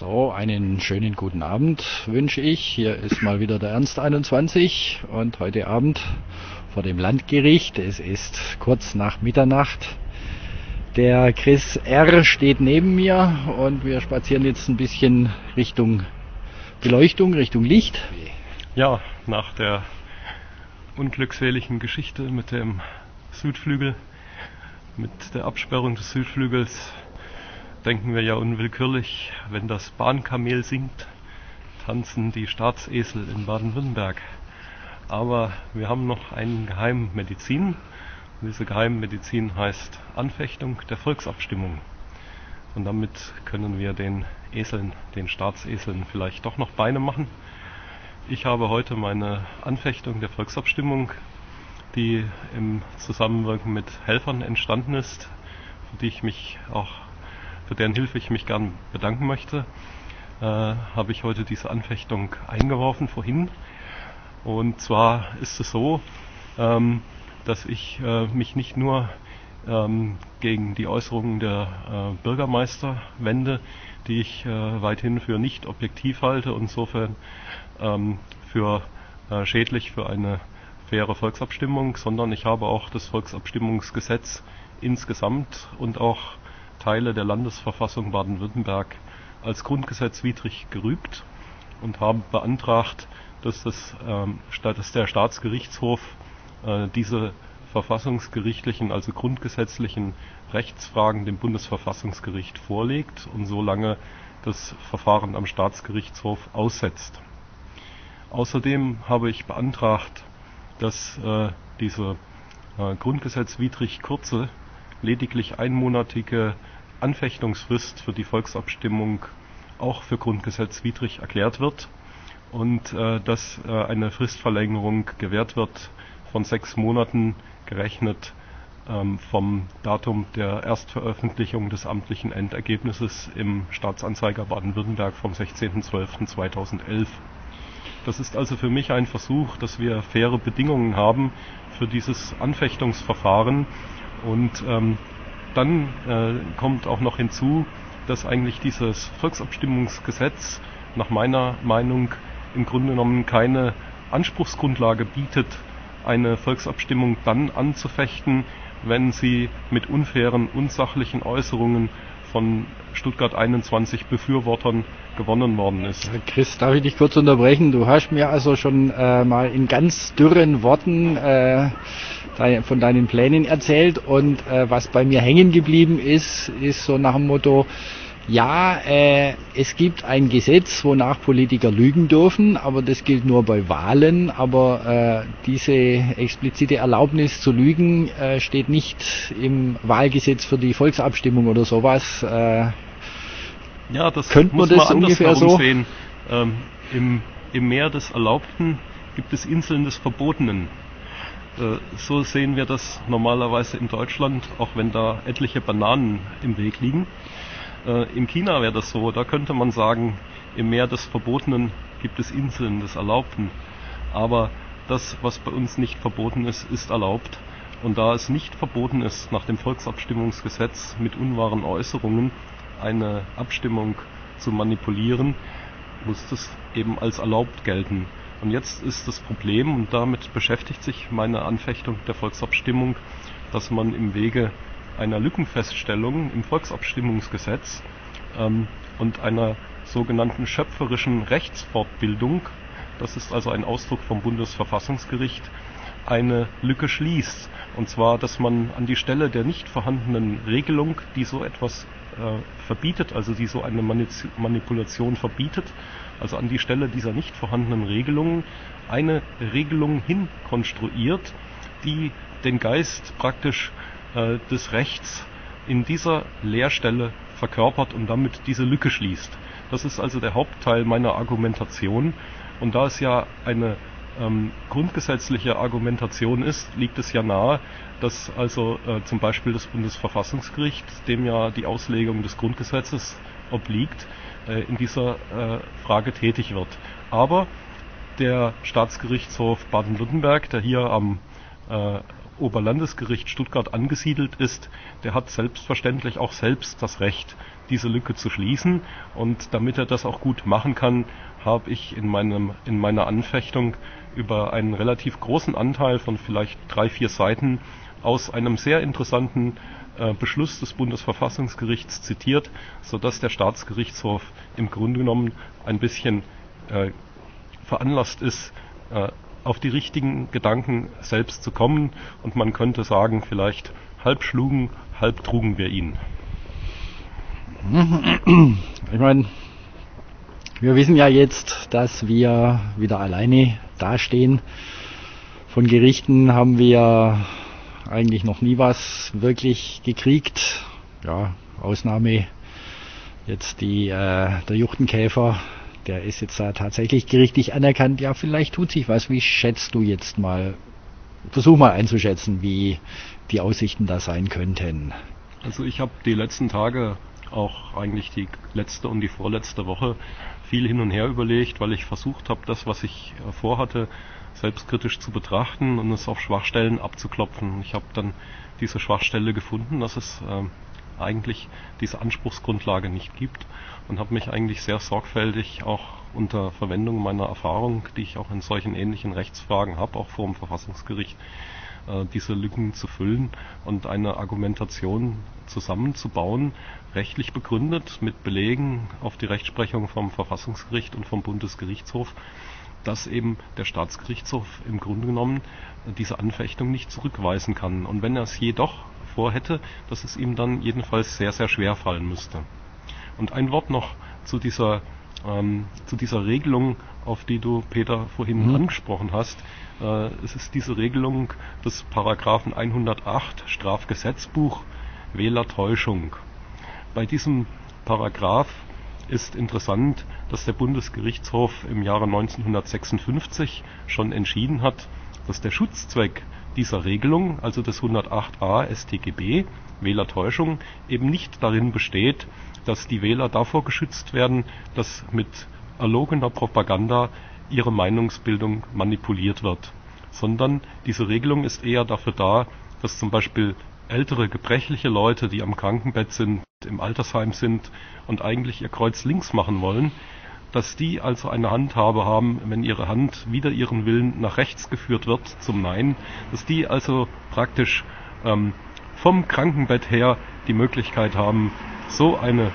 So, einen schönen guten Abend wünsche ich. Hier ist mal wieder der Ernst 21 und heute Abend vor dem Landgericht, es ist kurz nach Mitternacht. Der Chris R. steht neben mir und wir spazieren jetzt ein bisschen Richtung Beleuchtung, Richtung Licht. Ja, nach der unglückseligen Geschichte mit dem Südflügel, mit der Absperrung des Südflügels, denken wir ja unwillkürlich, wenn das Bahnkamel singt, tanzen die Staatsesel in Baden-Württemberg. Aber wir haben noch einen Geheimmedizin. Diese Geheimmedizin heißt Anfechtung der Volksabstimmung. Und damit können wir den Eseln, den Staatseseln vielleicht doch noch Beine machen. Ich habe heute meine Anfechtung der Volksabstimmung, die im Zusammenwirken mit Helfern entstanden ist, für deren Hilfe ich mich gern bedanken möchte, habe ich heute diese Anfechtung eingeworfen vorhin. Und zwar ist es so, dass ich mich nicht nur gegen die Äußerungen der Bürgermeister wende, die ich weithin für nicht objektiv halte und insofern für schädlich für eine faire Volksabstimmung, sondern ich habe auch das Volksabstimmungsgesetz insgesamt und auch Teile der Landesverfassung Baden-Württemberg als grundgesetzwidrig gerügt und haben beantragt, dass der Staatsgerichtshof diese verfassungsgerichtlichen, also grundgesetzlichen Rechtsfragen dem Bundesverfassungsgericht vorlegt und solange das Verfahren am Staatsgerichtshof aussetzt. Außerdem habe ich beantragt, dass diese grundgesetzwidrig kurze, lediglich einmonatige Anfechtungsfrist für die Volksabstimmung auch für grundgesetzwidrig erklärt wird und dass eine Fristverlängerung gewährt wird von 6 Monaten gerechnet vom Datum der Erstveröffentlichung des amtlichen Endergebnisses im Staatsanzeiger Baden-Württemberg vom 16.12.2011. Das ist also für mich ein Versuch, dass wir faire Bedingungen haben für dieses Anfechtungsverfahren. Und dann kommt auch noch hinzu, dass eigentlich dieses Volksabstimmungsgesetz nach meiner Meinung im Grunde genommen keine Anspruchsgrundlage bietet, eine Volksabstimmung dann anzufechten, wenn sie mit unfairen, unsachlichen Äußerungen von Stuttgart 21 Befürwortern gewonnen worden ist. Chris, darf ich dich kurz unterbrechen? Du hast mir also schon mal in ganz dürren Worten von deinen Plänen erzählt und was bei mir hängen geblieben ist, ist so nach dem Motto, ja, es gibt ein Gesetz, wonach Politiker lügen dürfen, aber das gilt nur bei Wahlen, aber diese explizite Erlaubnis zu lügen steht nicht im Wahlgesetz für die Volksabstimmung oder sowas. Ja, das könnte man das ungefähr so sehen. Im Meer des Erlaubten gibt es Inseln des Verbotenen. So sehen wir das normalerweise in Deutschland, auch wenn da etliche Bananen im Weg liegen. In China wäre das so, da könnte man sagen, im Meer des Verbotenen gibt es Inseln des Erlaubten. Aber das, was bei uns nicht verboten ist, ist erlaubt. Und da es nicht verboten ist, nach dem Volksabstimmungsgesetz mit unwahren Äußerungen eine Abstimmung zu manipulieren, muss das eben als erlaubt gelten. Und jetzt ist das Problem, und damit beschäftigt sich meine Anfechtung der Volksabstimmung, dass man im Wege einer Lückenfeststellung im Volksabstimmungsgesetz und einer sogenannten schöpferischen Rechtsfortbildung, das ist also ein Ausdruck vom Bundesverfassungsgericht, eine Lücke schließt. Und zwar, dass man an die Stelle der nicht vorhandenen Regelung, die so etwas verbietet, also die so eine Manipulation verbietet, also an die Stelle dieser nicht vorhandenen Regelungen eine Regelung hinkonstruiert, die den Geist praktisch des Rechts in dieser Leerstelle verkörpert und damit diese Lücke schließt. Das ist also der Hauptteil meiner Argumentation. Und da es ja eine grundgesetzliche Argumentation ist, liegt es ja nahe, dass also zum Beispiel das Bundesverfassungsgericht, dem ja die Auslegung des Grundgesetzes obliegt, in dieser Frage tätig wird. Aber der Staatsgerichtshof Baden-Württemberg, der hier am Oberlandesgericht Stuttgart angesiedelt ist, der hat selbstverständlich auch selbst das Recht, diese Lücke zu schließen. Und damit er das auch gut machen kann, habe ich in meiner Anfechtung über einen relativ großen Anteil von vielleicht 3-4 Seiten aus einem sehr interessanten Beschluss des Bundesverfassungsgerichts zitiert, sodass der Staatsgerichtshof im Grunde genommen ein bisschen veranlasst ist, auf die richtigen Gedanken selbst zu kommen, und man könnte sagen, vielleicht halb schlugen, halb trugen wir ihn. Ich meine, wir wissen ja jetzt, dass wir wieder alleine dastehen. Von Gerichten haben wir eigentlich noch nie was wirklich gekriegt. Ja, Ausnahme jetzt der Juchtenkäfer, der ist jetzt da tatsächlich gerichtlich anerkannt. Ja, vielleicht tut sich was. Wie schätzt du jetzt mal, versuch mal einzuschätzen, wie die Aussichten da sein könnten? Also ich habe die letzten Tage, auch eigentlich die letzte und die vorletzte Woche, viel hin und her überlegt, weil ich versucht habe, das, was ich vorhatte, selbstkritisch zu betrachten und es auf Schwachstellen abzuklopfen. Ich habe dann diese Schwachstelle gefunden, dass es eigentlich diese Anspruchsgrundlage nicht gibt, und habe mich eigentlich sehr sorgfältig auch unter Verwendung meiner Erfahrung, die ich auch in solchen ähnlichen Rechtsfragen habe, auch vor dem Verfassungsgericht, diese Lücken zu füllen und eine Argumentation zusammenzubauen, rechtlich begründet, mit Belegen auf die Rechtsprechung vom Verfassungsgericht und vom Bundesgerichtshof, dass eben der Staatsgerichtshof im Grunde genommen diese Anfechtung nicht zurückweisen kann. Und wenn er es jedoch vorhätte, dass es ihm dann jedenfalls sehr, sehr schwer fallen müsste. Und ein Wort noch zu dieser Regelung, auf die du, Peter, vorhin angesprochen hast. Es ist diese Regelung des Paragraphen 108 Strafgesetzbuch, Wählertäuschung. Bei diesem Paragraph ist interessant, dass der Bundesgerichtshof im Jahre 1956 schon entschieden hat, dass der Schutzzweck dieser Regelung, also des 108a StGB, Wählertäuschung, eben nicht darin besteht, dass die Wähler davor geschützt werden, dass mit erlogener Propaganda ihre Meinungsbildung manipuliert wird, sondern diese Regelung ist eher dafür da, dass zum Beispiel ältere, gebrechliche Leute, die am Krankenbett sind, im Altersheim sind und eigentlich ihr Kreuz links machen wollen, dass die also eine Handhabe haben, wenn ihre Hand wider ihren Willen nach rechts geführt wird zum Nein, dass die also praktisch vom Krankenbett her die Möglichkeit haben, so eine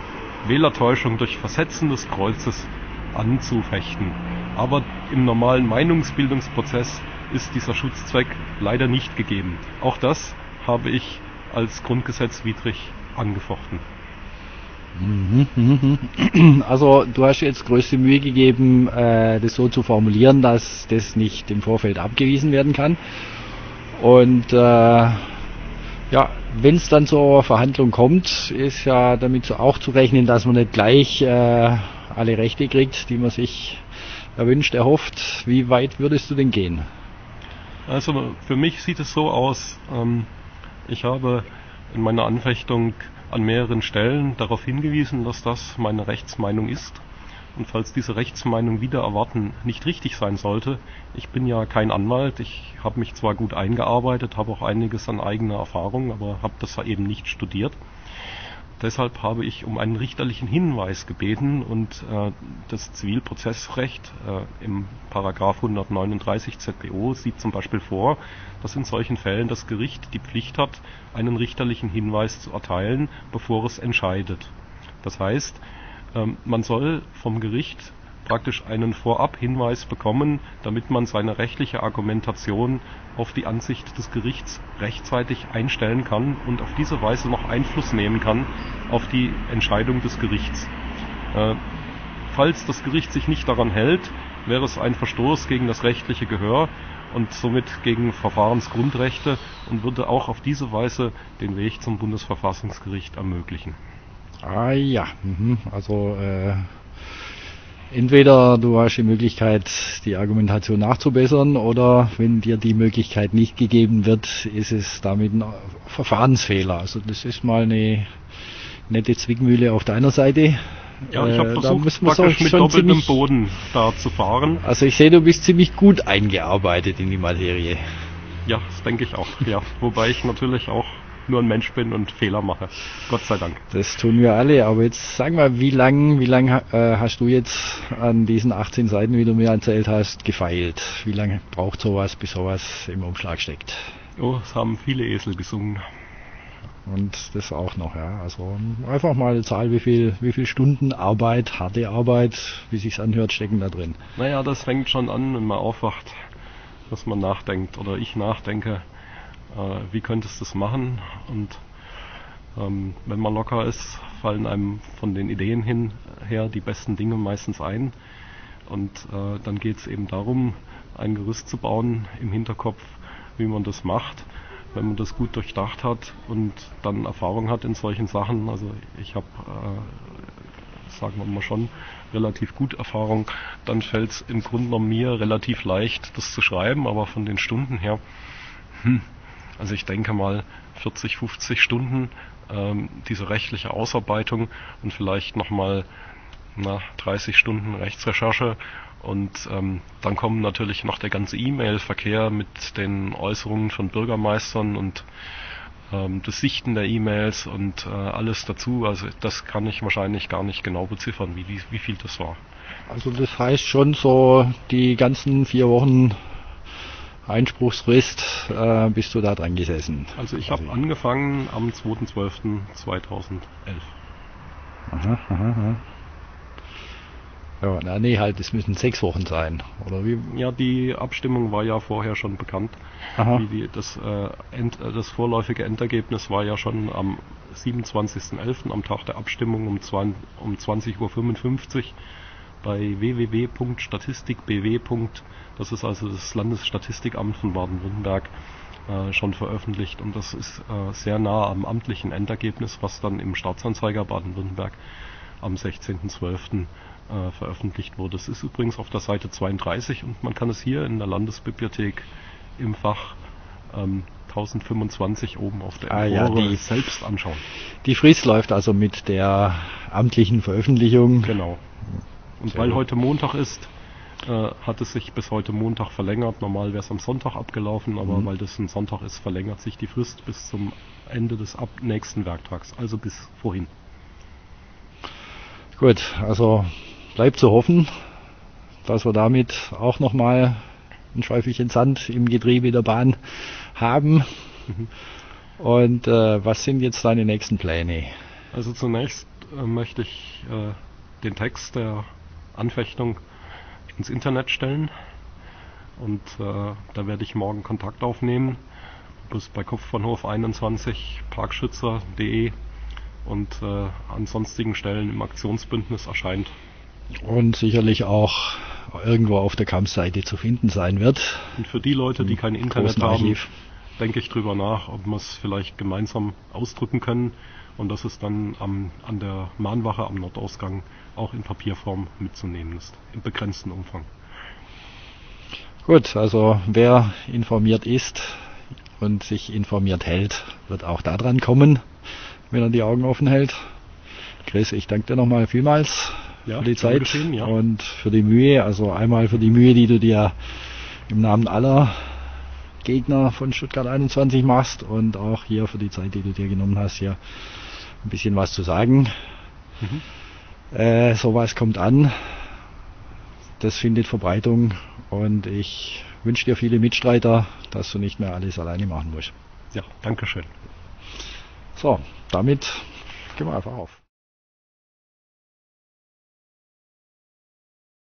Wählertäuschung durch Versetzen des Kreuzes anzufechten. Aber im normalen Meinungsbildungsprozess ist dieser Schutzzweck leider nicht gegeben. Auch das habe ich als grundgesetzwidrig angefochten. Also du hast jetzt größte Mühe gegeben, das so zu formulieren, dass das nicht im Vorfeld abgewiesen werden kann. Und ja, wenn es dann zur Verhandlung kommt, ist ja damit auch zu rechnen, dass man nicht gleich alle Rechte kriegt, die man sich erwünscht, erhofft. Wie weit würdest du denn gehen? Also für mich sieht es so aus, ich habe in meiner Anfechtung an mehreren Stellen darauf hingewiesen, dass das meine Rechtsmeinung ist. Und falls diese Rechtsmeinung wider Erwarten nicht richtig sein sollte, ich bin ja kein Anwalt, ich habe mich zwar gut eingearbeitet, habe auch einiges an eigener Erfahrung, aber habe das eben nicht studiert. Deshalb habe ich um einen richterlichen Hinweis gebeten, und das Zivilprozessrecht im Paragraph 139 ZPO sieht zum Beispiel vor, dass in solchen Fällen das Gericht die Pflicht hat, einen richterlichen Hinweis zu erteilen, bevor es entscheidet. Das heißt, man soll vom Gericht praktisch einen Vorab-Hinweis bekommen, damit man seine rechtliche Argumentation auf die Ansicht des Gerichts rechtzeitig einstellen kann und auf diese Weise noch Einfluss nehmen kann auf die Entscheidung des Gerichts. Falls das Gericht sich nicht daran hält, wäre es ein Verstoß gegen das rechtliche Gehör und somit gegen Verfahrensgrundrechte und würde auch auf diese Weise den Weg zum Bundesverfassungsgericht ermöglichen. Ah ja, also entweder du hast die Möglichkeit, die Argumentation nachzubessern, oder wenn dir die Möglichkeit nicht gegeben wird, ist es damit ein Verfahrensfehler. Also das ist mal eine nette Zwickmühle auf deiner Seite. Ja, ich habe versucht, praktisch mit doppeltem Boden da zu fahren. Also ich sehe, du bist ziemlich gut eingearbeitet in die Materie. Ja, das denke ich auch. Ja. Wobei ich natürlich auch nur ein Mensch bin und Fehler mache. Gott sei Dank. Das tun wir alle. Aber jetzt sag mal, wie lang hast du jetzt an diesen 18 Seiten, wie du mir erzählt hast, gefeilt? Wie lange braucht sowas, bis sowas im Umschlag steckt? Oh, es haben viele Esel gesungen. Und das auch noch, ja. Also einfach mal eine Zahl, wie viel Stunden Arbeit, harte Arbeit, wie sich's anhört, stecken da drin. Naja, das fängt schon an, wenn man aufwacht, dass man nachdenkt oder ich nachdenke, wie könntest du das machen? Und wenn man locker ist, fallen einem von den Ideen her die besten Dinge meistens ein. Und dann geht's eben darum, ein Gerüst zu bauen im Hinterkopf, wie man das macht. Wenn man das gut durchdacht hat und dann Erfahrung hat in solchen Sachen, also ich habe, sagen wir mal schon, relativ gut Erfahrung, dann fällt es im Grunde genommen mir relativ leicht, das zu schreiben, aber von den Stunden her, also ich denke mal 40, 50 Stunden, diese rechtliche Ausarbeitung und vielleicht nochmal 30 Stunden Rechtsrecherche. Und dann kommen natürlich noch der ganze E-Mail-Verkehr mit den Äußerungen von Bürgermeistern und das Sichten der E-Mails und alles dazu. Also das kann ich wahrscheinlich gar nicht genau beziffern, wie viel das war. Also das heißt schon so die ganzen 4 Wochen Einspruchsfrist bist du da dran gesessen? Also ich habe angefangen am 2.12.2011. Aha, aha, aha. Ja, es müssen 6 Wochen sein, oder wie? Ja, die Abstimmung war ja vorher schon bekannt. Aha. Das vorläufige Endergebnis war ja schon am 27.11., am Tag der Abstimmung um 20.55 Uhr bei www.statistikbw. Das ist also das Landesstatistikamt von Baden-Württemberg schon veröffentlicht. Und das ist sehr nah am amtlichen Endergebnis, was dann im Staatsanzeiger Baden-Württemberg am 16.12. veröffentlicht wurde. Es ist übrigens auf der Seite 32 und man kann es hier in der Landesbibliothek im Fach 1025 oben auf der Empore selbst anschauen. Die Frist läuft also mit der amtlichen Veröffentlichung. Genau. Und sehr weil gut. Heute Montag ist, hat es sich bis heute Montag verlängert. Normal wäre es am Sonntag abgelaufen, aber weil das ein Sonntag ist, verlängert sich die Frist bis zum Ende des nächsten Werktags, also bis vorhin. Gut, also bleibt zu hoffen, dass wir damit auch nochmal ein Schäufelchen Sand im Getriebe der Bahn haben. Und was sind jetzt deine nächsten Pläne? Also zunächst möchte ich den Text der Anfechtung ins Internet stellen. Und da werde ich morgen Kontakt aufnehmen. Bis bei Kopfbahnhof 21, Parkschützer.de und an sonstigen Stellen im Aktionsbündnis erscheint. Und sicherlich auch irgendwo auf der Kampfseite zu finden sein wird. Und für die Leute, die kein Internet haben, denke ich drüber nach, ob wir es vielleicht gemeinsam ausdrucken können und dass es dann an der Mahnwache am Nordausgang auch in Papierform mitzunehmen ist, im begrenzten Umfang. Gut, also wer informiert ist und sich informiert hält, wird auch da dran kommen, wenn er die Augen offen hält. Chris, ich danke dir nochmal vielmals. Ja, für die Zeit ja. Und für die Mühe, also einmal für die Mühe, die du dir im Namen aller Gegner von Stuttgart 21 machst und auch hier für die Zeit, die du dir genommen hast, hier ein bisschen was zu sagen. Sowas kommt an, das findet Verbreitung und ich wünsche dir viele Mitstreiter, dass du nicht mehr alles alleine machen musst. Ja, danke schön. So, damit gehen wir einfach auf.